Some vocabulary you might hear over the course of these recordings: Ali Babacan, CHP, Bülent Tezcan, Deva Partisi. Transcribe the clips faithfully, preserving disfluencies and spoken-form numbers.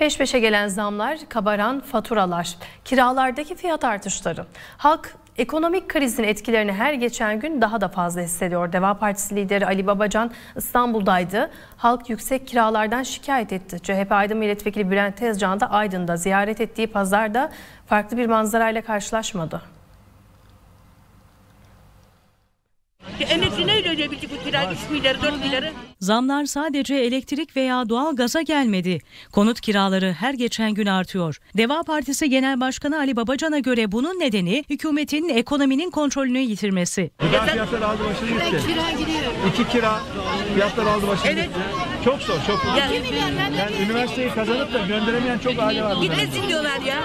Peş peşe gelen zamlar, kabaran faturalar, kiralardaki fiyat artışları. Halk ekonomik krizin etkilerini her geçen gün daha da fazla hissediyor. Deva Partisi lideri Ali Babacan İstanbul'daydı. Halk yüksek kiralardan şikayet etti. C H P Aydın Milletvekili Bülent Tezcan da Aydın'da ziyaret ettiği pazarda farklı bir manzarayla karşılaşmadı. Emekli neyle ödeyebildik bu kira üç milyarı dört milyarı? Zamlar sadece elektrik veya doğal gaza gelmedi. Konut kiraları her geçen gün artıyor. Deva Partisi Genel Başkanı Ali Babacan'a göre bunun nedeni hükümetin ekonominin kontrolünü yitirmesi. Kira fiyatları aldı başını gitti. Kira giriyor. İki kira fiyatları aldı başını gitti. Evet. Çok zor, çok zor. Yani, yani üniversiteyi kazanıp da gönderemeyen çok aile var. Gitmesin diyorlar ya.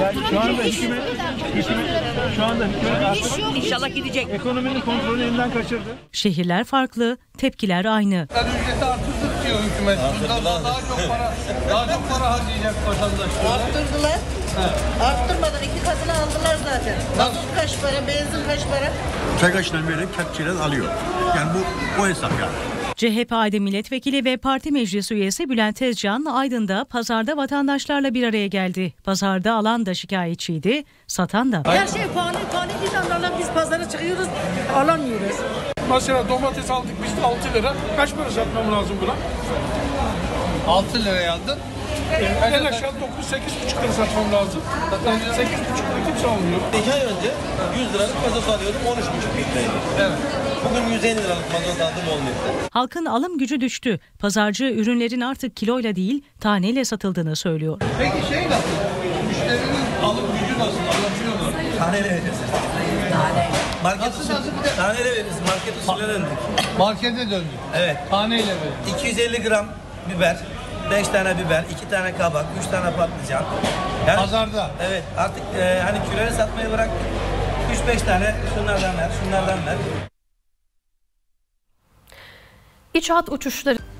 Yani şu anda hükümet, hükümet, şu anda hükümet artık inşallah gidecek. Ekonominin kontrolünü elinden kaçırdı. Şehirler farklı, tepkiler aynı. Ücreti artırdık diyor hükümet. Bundan daha çok para, daha çok para harcayacak vatandaş. Arttırdılar. Ha. Arttırmadan iki katını aldılar zaten. Mazot kaç para, benzin kaç para? Çaykaşlar böyle kepçeden alıyor. Yani bu o hesap yani. C H P Aydın Milletvekili ve Parti Meclis Üyesi Bülent Tezcan Aydın'da pazarda vatandaşlarla bir araya geldi. Pazarda alan da şikayetçiydi, satan da. Her şey fani, fani insanlarla biz pazara çıkıyoruz, alamıyoruz. Mesela domates aldık biz de altı lira. Kaç para satmam lazım buna? altı lira yandı. En aşağı dokuz sekiz buçuk lira satmam lazım. Zaten sekiz buçuk lira kimse almıyor. iki ay önce yüz liralık mazot alıyordum, on üç buçuk liraydı. Evet. Bugün yüz elli liralık mazot aldım, olmuyor. Halkın alım gücü düştü. Pazarcı ürünlerin artık kiloyla değil, taneyle satıldığını söylüyor. Peki şey nasıl? Müşterinin alım gücü nasıl? Anlatıyor mu? Taneyle vereceğiz. Market usulü. Taneyle veririz. Market usulüne döndük. Markete döndük. Evet. Taneyle veririz. iki yüz elli gram biber. beş tane biber, iki tane kabak, üç tane patlıcan. Yani, pazarda. Evet, artık e, hani küreye satmayı bırak. üç beş tane şunlardan ver, şunlardan ver. İç hat uçuşları